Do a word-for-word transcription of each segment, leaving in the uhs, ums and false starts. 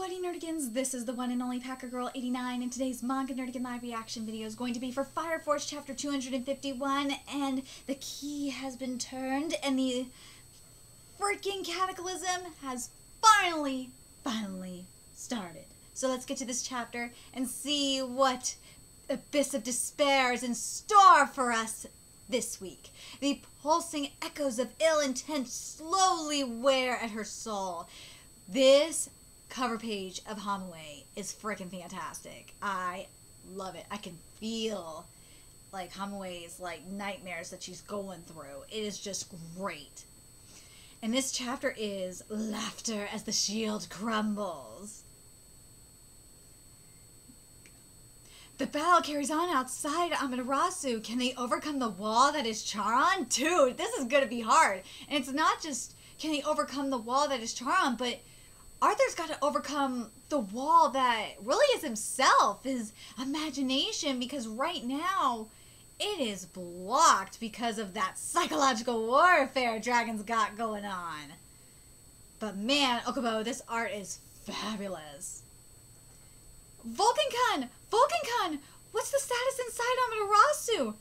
Bloody Nerdigans, this is the one and only packergirl eighty-nine, and today's manga Nerdigan live reaction video is going to be for Fire Force chapter two hundred fifty-one, and the key has been turned, and the freaking cataclysm has finally, finally started. So let's get to this chapter and see what abyss of despair is in store for us this week. The pulsing echoes of ill intent slowly wear at her soul. This cover page of Hamawe is freaking fantastic. I love it. I can feel like Hamawe's like nightmares that she's going through. It is just great. And this chapter is laughter as the shield crumbles. The battle carries on outside Amaterasu. Can they overcome the wall that is Charon? Dude, this is gonna be hard. And it's not just can they overcome the wall that is Charon, but Arthur's got to overcome the wall that really is himself, his imagination, because right now it is blocked because of that psychological warfare Dragon's got going on. But man, Okubo, this art is fabulous. Vulcan-kun! Vulcan-kun! What's the status inside Amaterasu?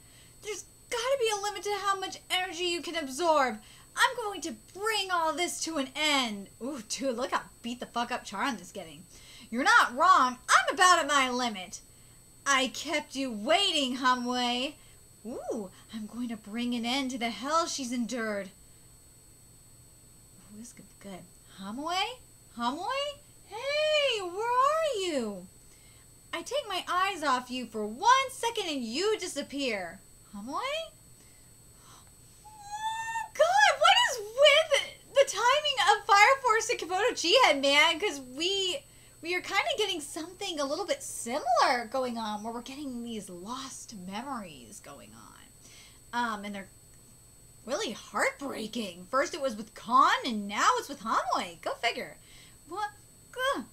There's gotta be a limit to how much energy you can absorb. I'm going to bring all this to an end. Ooh, dude, look how beat the fuck up Charon is getting. You're not wrong. I'm about at my limit. I kept you waiting, Hamawe. Ooh, I'm going to bring an end to the hell she's endured. Ooh, this could be good. Hamawe? Hamawe? Hey, where are you? I take my eyes off you for one second and you disappear. Hamawe? Timing of Fire Force and Kaboto Jihead, man, because we we are kind of getting something a little bit similar going on, where we're getting these lost memories going on, um, and they're really heartbreaking. First it was with Khan, and now it's with Hamawe. Go figure. What? Ugh.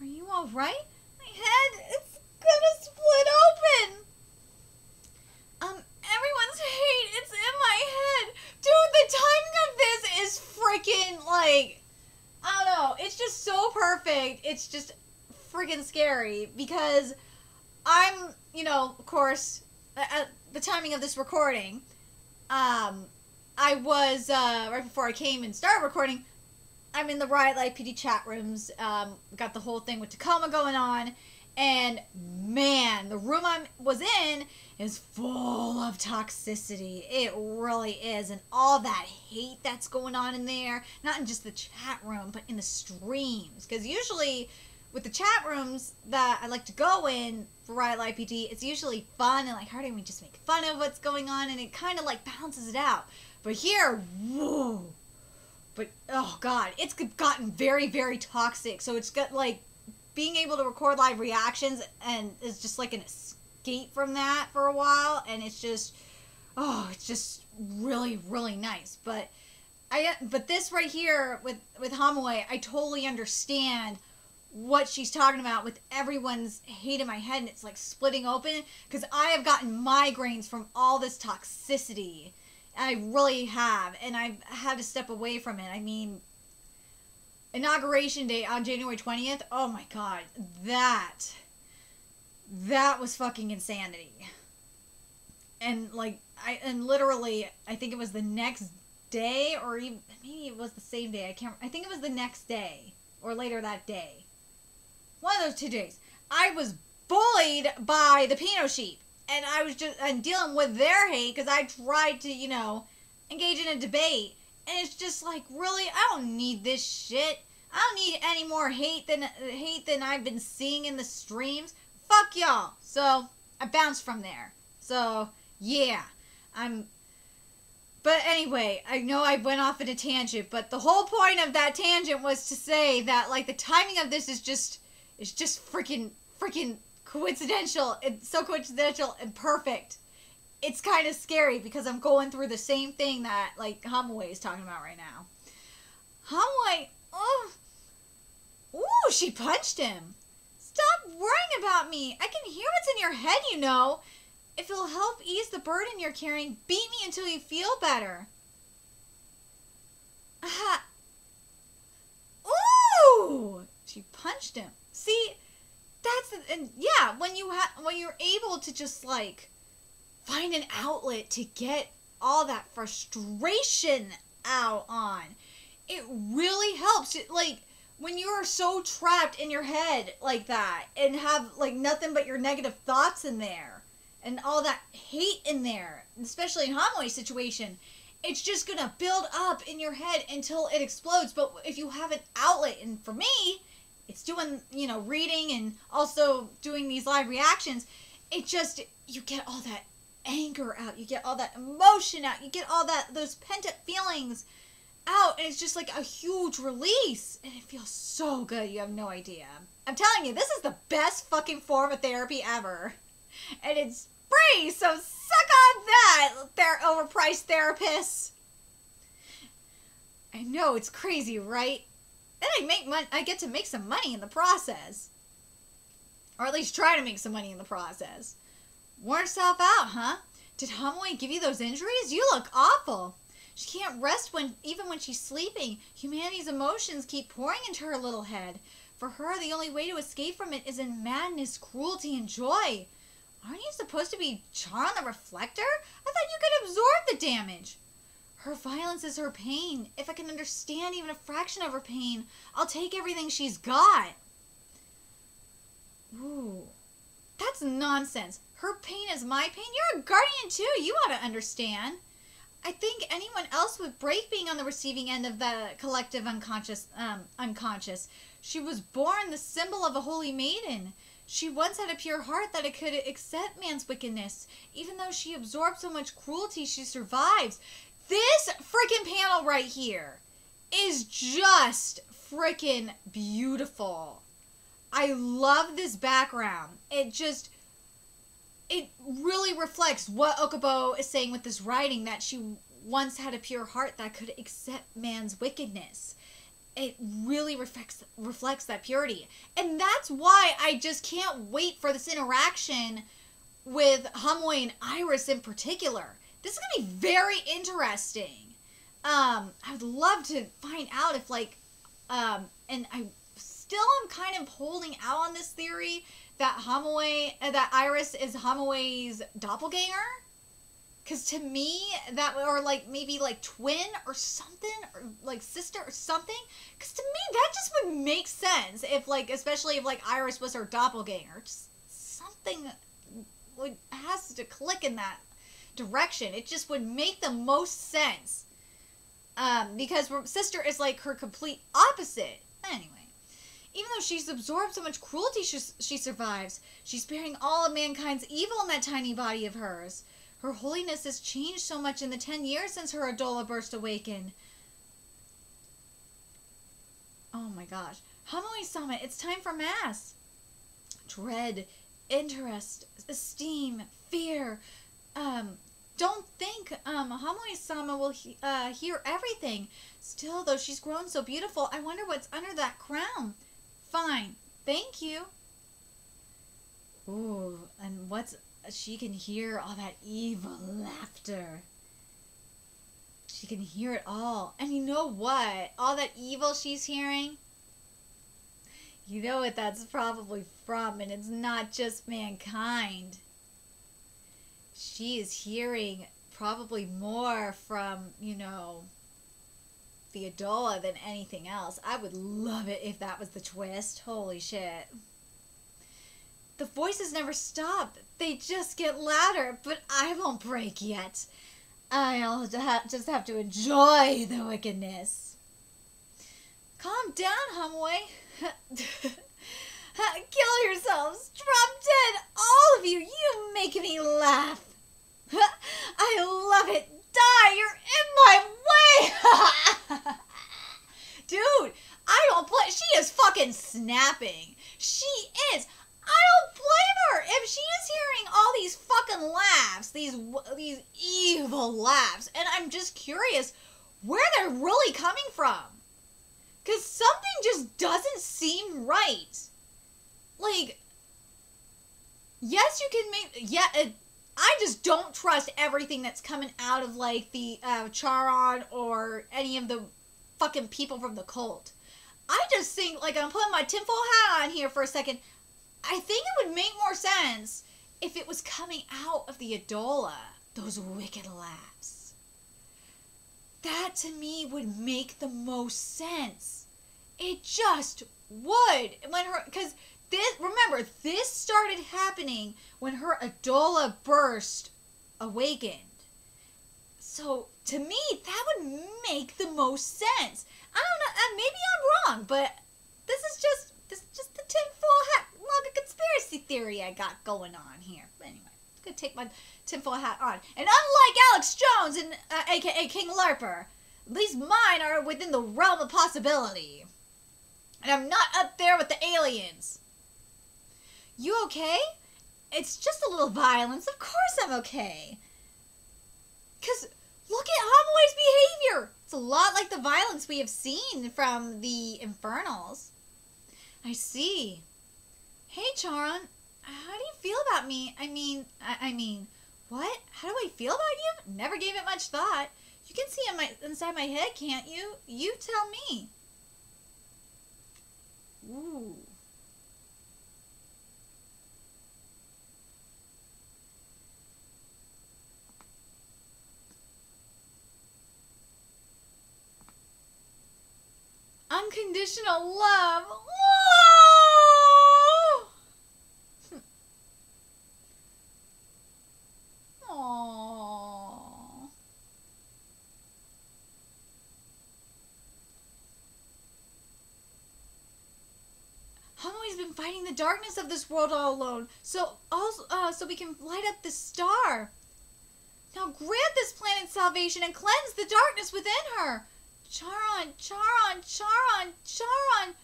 Are you all right? My head, it's gonna split open. Um, everyone's hate, it's in my head. Dude, the timing of this is freaking, like, I don't know. It's just so perfect. It's just freaking scary because I'm, you know, of course, at the timing of this recording, um, I was, uh, right before I came and started recording, I'm in the Riot Light P D chat rooms, um, got the whole thing with Tacoma going on, and man, the room I was in is full of toxicity. It really is. And all that hate that's going on in there, not in just the chat room, but in the streams. Because usually with the chat rooms that I like to go in for Riot Light P D, it's usually fun and lighthearted, and we just make fun of what's going on, and it kind of like balances it out. But here, whoa. But, oh God, it's gotten very, very toxic. So it's got like being able to record live reactions and it's just like an escape from that for a while, and it's just, oh, it's just really, really nice. But I, but this right here with with Hamawe, I totally understand what she's talking about with everyone's hate in my head, and it's like splitting open because I have gotten migraines from all this toxicity. I really have, and I've had to step away from it. I mean, inauguration day on January twentieth. Oh my God, that. That was fucking insanity. And like I and literally I think it was the next day, or even maybe it was the same day. I can't I think it was the next day or later that day. One of those two days. I was bullied by the Pinot Sheep, and I was just and dealing with their hate because I tried to, you know, engage in a debate, and it's just like, really, I don't need this shit. I don't need any more hate than hate than I've been seeing in the streams. Fuck y'all. So I bounced from there. So yeah, I'm, but anyway, I know I went off at a tangent, but the whole point of that tangent was to say that like the timing of this is just, it's just freaking, freaking coincidental. It's so coincidental and perfect. It's kind of scary because I'm going through the same thing that like Hamawe is talking about right now. Hamawe, oh, ooh, she punched him. Stop worrying about me. I can hear what's in your head, you know. If it'll help ease the burden you're carrying, beat me until you feel better. Aha. Ooh! she punched him. See, that's the, and yeah, when you ha when you're able to just like find an outlet to get all that frustration out on, it really helps. It, like when you are so trapped in your head like that and have like nothing but your negative thoughts in there and all that hate in there, especially in Hamawe's situation, it's just gonna build up in your head until it explodes. But if you have an outlet, and for me, it's doing, you know, reading and also doing these live reactions, it just, you get all that anger out, you get all that emotion out, you get all that, those pent up feelings out, and it's just like a huge release, and it feels so good, you have no idea. I'm telling you, this is the best fucking form of therapy ever, and it's free, so suck on that, they're overpriced therapists. I know, it's crazy, right? Then I make mon- I get to make some money in the process. Or at least try to make some money in the process. Worn herself out, huh? Did Hamawe give you those injuries? You look awful. She can't rest when even when she's sleeping. Humanity's emotions keep pouring into her little head. For her, the only way to escape from it is in madness, cruelty, and joy. Aren't you supposed to be Charon the Reflector? I thought you could absorb the damage. Her violence is her pain. If I can understand even a fraction of her pain, I'll take everything she's got. Ooh, that's nonsense. Her pain is my pain. You're a guardian too. You ought to understand. I think anyone else would break being on the receiving end of the collective unconscious. Um, unconscious. She was born the symbol of a holy maiden. She once had a pure heart that it could accept man's wickedness. Even though she absorbed so much cruelty, she survives. This freaking panel right here is just freaking beautiful. I love this background. It just, it really reflects what Okubo is saying with this writing, that she once had a pure heart that could accept man's wickedness. It really reflects, reflects that purity. And that's why I just can't wait for this interaction with Hamawe and Iris in particular. This is going to be very interesting. Um, I would love to find out if, like, um, and I still am kind of holding out on this theory that Hamawe, uh, that Iris is Hamawe's doppelganger. Because to me, that, or like maybe like twin or something, or like sister or something. Because to me, that just would make sense if, like, especially if like Iris was her doppelganger. Just something would, has to click in that direction. It just would make the most sense, um because her sister is like her complete opposite. Anyway, even though she's absorbed so much cruelty, she, she survives. She's bearing all of mankind's evil in that tiny body of hers. Her holiness has changed so much in the ten years since her Adolla burst awakened. Oh my gosh, Hamawe-sama, it's time for mass. Dread, interest, esteem, fear. um Don't think um, Hamawe-sama will he uh, hear everything. Still, though, she's grown so beautiful. I wonder what's under that crown. Fine. Thank you. Ooh, and what's... She can hear all that evil laughter. She can hear it all. And you know what? All that evil she's hearing? You know what that's probably from, and it's not just mankind. She is hearing probably more from, you know, the Adolla than anything else. I would love it if that was the twist. Holy shit. The voices never stop. They just get louder, but I won't break yet. I'll just have to enjoy the wickedness. Calm down, Hamawe. Kill yourselves. Drop dead. All of you. You make me laugh. I love it. Die. You're in my way. Dude, I don't play. She is fucking snapping. She is. I don't blame her. If she is hearing all these fucking laughs, these, these evil laughs, and I'm just curious where they're really coming from. Because something just doesn't seem right. Like, yes, you can make, yeah, it, I just don't trust everything that's coming out of, like, the uh, Charon or any of the fucking people from the cult. I just think, like, I'm putting my tinfoil hat on here for a second. I think it would make more sense if it was coming out of the Adolla, those wicked laughs. That, to me, would make the most sense. It just would. When her, because this, remember, this started happening when her Adolla burst awakened. So, to me, that would make the most sense. I don't know, maybe I'm wrong, but this is just this is just the tinfoil hat log of conspiracy theory I got going on here. But anyway, I'm going to take my tinfoil hat on. And unlike Alex Jones, and uh, a k a. King Larper, at least mine are within the realm of possibility. And I'm not up there with the aliens. You okay? It's just a little violence. Of course I'm okay. Because look at Hamawe's behavior. It's a lot like the violence we have seen from the Infernals. I see. Hey, Charon. How do you feel about me? I mean, I, I mean, what? How do I feel about you? Never gave it much thought. You can see in my, inside my head, can't you? You tell me. Ooh. Unconditional love. Whoa! Hm. Aww. Hamawe's been fighting the darkness of this world all alone, so also, uh, so we can light up the star. Now grant this planet's salvation and cleanse the darkness within her. Charon, Charon, Charon, Charon,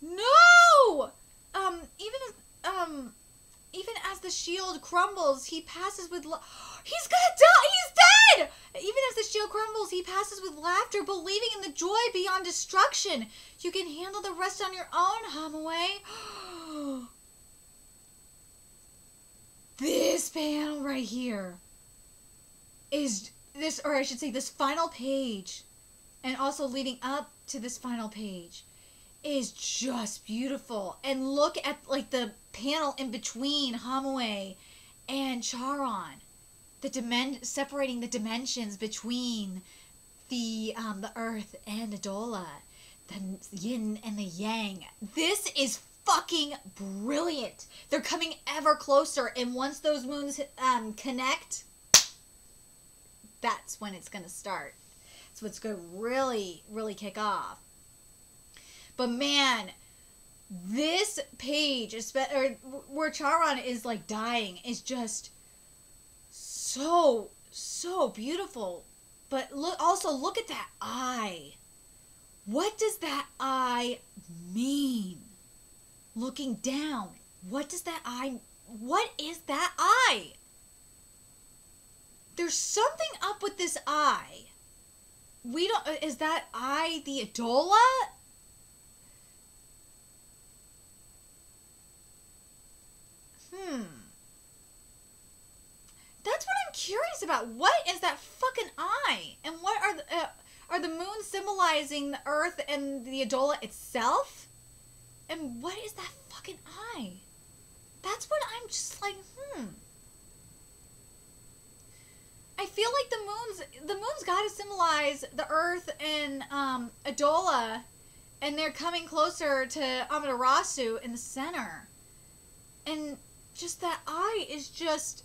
no! Um, even as, um, even as the shield crumbles, he passes with la- He's gonna die! He's dead! Even as the shield crumbles, he passes with laughter, believing in the joy beyond destruction. You can handle the rest on your own, Hamawe. This panel right here is this, or I should say this final page. And also leading up to this final page is just beautiful. And look at like the panel in between Hamawe and Charon, the dimen separating the dimensions between the um, the Earth and Adolla, the yin and the yang. This is fucking brilliant. They're coming ever closer, and once those moons um, connect, that's when it's gonna start. So it's going to really, really kick off. But man, this page, or where Charon is like dying, is just so, so beautiful. But look, also look at that eye. What does that eye mean? Looking down, what does that eye, what is that eye? There's something up with this eye. We don't, is that I, the Adolla? Hmm. That's what I'm curious about. What is that fucking eye? And what are the, uh, are the moons symbolizing the Earth and the Adolla itself? And what is that fucking eye? That's what I'm just like, hmm. I feel like the moon's the moon's got to symbolize the Earth and um, Adolla, and they're coming closer to Amaterasu in the center, and just that eye is just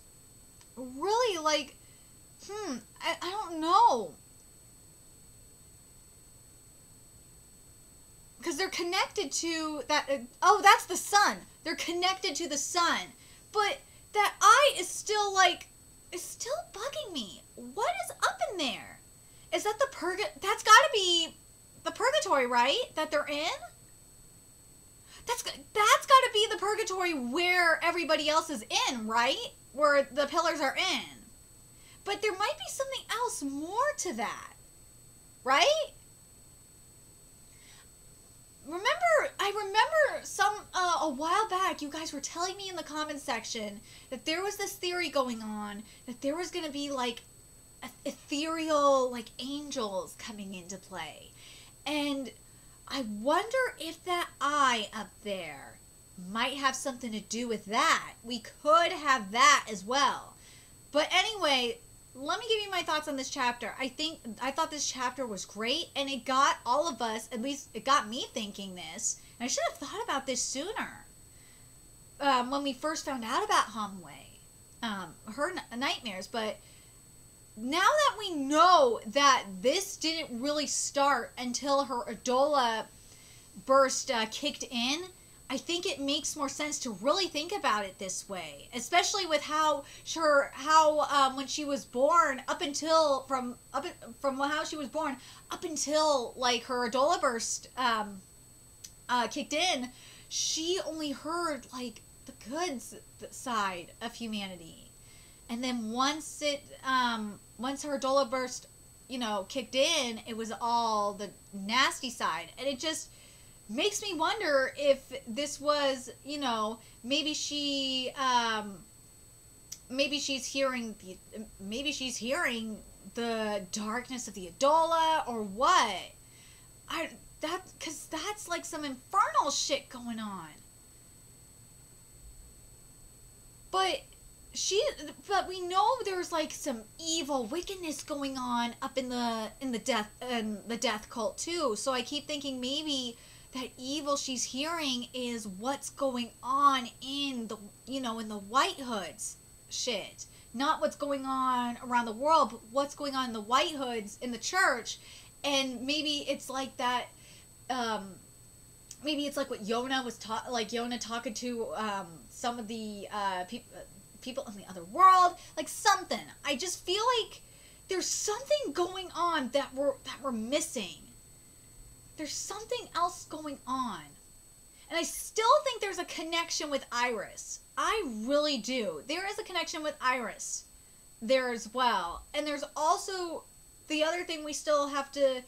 really like, hmm, I, I don't know, because they're connected to that. Uh, oh, that's the sun. They're connected to the sun, but that eye is still like. It's still bugging me. What is up in there? Is that the purg? That's gotta be the purgatory, right? That they're in? That's, that's gotta be the purgatory where everybody else is in, right? Where the pillars are in. But there might be something else more to that, right? Remember, I remember some, uh, a while back, you guys were telling me in the comment section that there was this theory going on, that there was going to be, like, ethereal, like, angels coming into play. And I wonder if that eye up there might have something to do with that. We could have that as well. But anyway, let me give you my thoughts on this chapter. I think I thought this chapter was great, and it got all of us, at least it got me thinking this. And I should have thought about this sooner. Um, when we first found out about Hamawe, um, her n nightmares, but now that we know that this didn't really start until her Adolla burst uh, kicked in, I think it makes more sense to really think about it this way, especially with how sure how um, when she was born up until from up from how she was born up until like her Adolla burst um, uh, kicked in, she only heard like the good side of humanity, and then once it um once her Adolla burst, you know, kicked in, it was all the nasty side, and it just makes me wonder if this was, you know, maybe she, um, maybe she's hearing, the, maybe she's hearing the darkness of the Adolla or what. I, that, cause that's like some infernal shit going on. But she, but we know there's like some evil wickedness going on up in the, in the death, in the death cult too. So I keep thinking maybe that evil she's hearing is what's going on in the, you know, in the White Hood's shit. Not what's going on around the world, but what's going on in the White Hood's in the church. And maybe it's like that, um, maybe it's like what Yona was taught, like Yona talking to, um, some of the, uh, pe people in the other world, like something. I just feel like there's something going on that we're, that we're missing. There's something else going on. And I still think there's a connection with Iris. I really do. There is a connection with Iris there as well. And there's also the other thing we still have to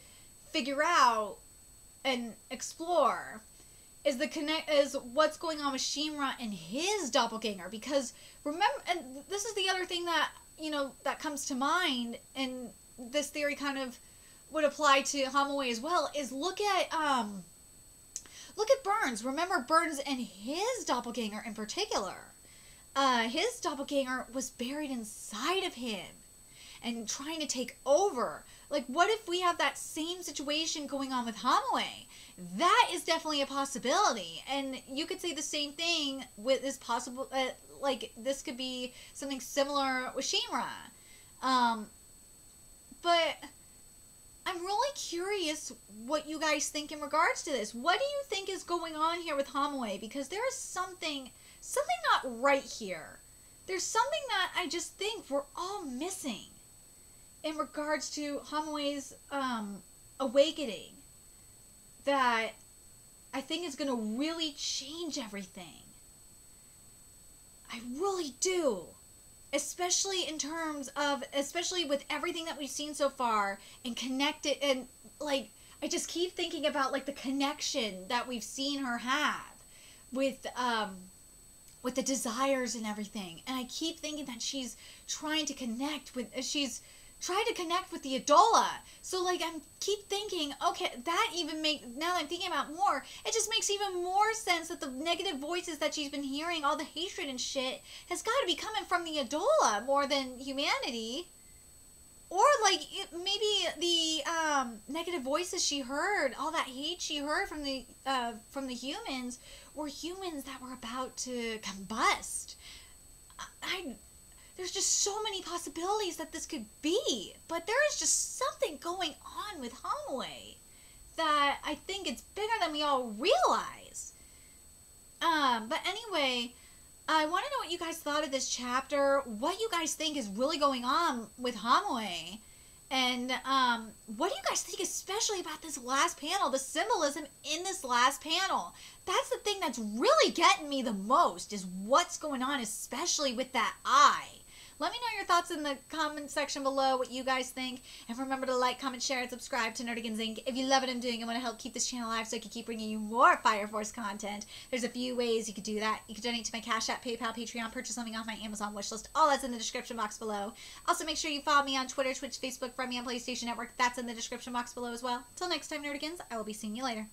figure out and explore is the connect is what's going on with Shinra and his doppelganger, because remember, and this is the other thing that, you know, that comes to mind, and this theory kind of would apply to Hamawe as well, is look at, um, look at Burns. Remember Burns and his doppelganger in particular. Uh, his doppelganger was buried inside of him and trying to take over. Like, what if we have that same situation going on with Hamawe? That is definitely a possibility. And you could say the same thing with this possible, uh, like, this could be something similar with Shinra. Um, but I'm really curious what you guys think in regards to this. What do you think is going on here with Hamawe? Because there is something, something not right here. There's something that I just think we're all missing in regards to Hamawe's um, awakening that I think is going to really change everything. I really do. Especially in terms of, especially with everything that we've seen so far and connected, and like, I just keep thinking about like the connection that we've seen her have with, um, with the desires and everything. And I keep thinking that she's trying to connect with, she's trying to connect with the Adolla. So like, I'm keep thinking, okay, that even make, now that I'm thinking about more, it just makes even more sense that the negative voices that she's been hearing, all the hatred and shit, has got to be coming from the Adolla more than humanity. Or like, it, maybe the um, negative voices she heard, all that hate she heard from the, uh, from the humans, were humans that were about to combust. I... I There's just so many possibilities that this could be, but there is just something going on with Hamawe that I think it's bigger than we all realize. Um, but anyway, I want to know what you guys thought of this chapter, what you guys think is really going on with Hamawe, and um, what do you guys think especially about this last panel, the symbolism in this last panel? That's the thing that's really getting me the most, is what's going on, especially with that eye. Let me know your thoughts in the comment section below, what you guys think. And remember to like, comment, share, and subscribe to Nerdigans Incorporated. If you love what I'm doing and want to help keep this channel alive so I can keep bringing you more Fire Force content, there's a few ways you could do that. You could donate to my Cash App, PayPal, Patreon, purchase something off my Amazon wishlist. All that's in the description box below. Also, make sure you follow me on Twitter, Twitch, Facebook, friend me on PlayStation Network. That's in the description box below as well. Till next time, Nerdigans, I will be seeing you later.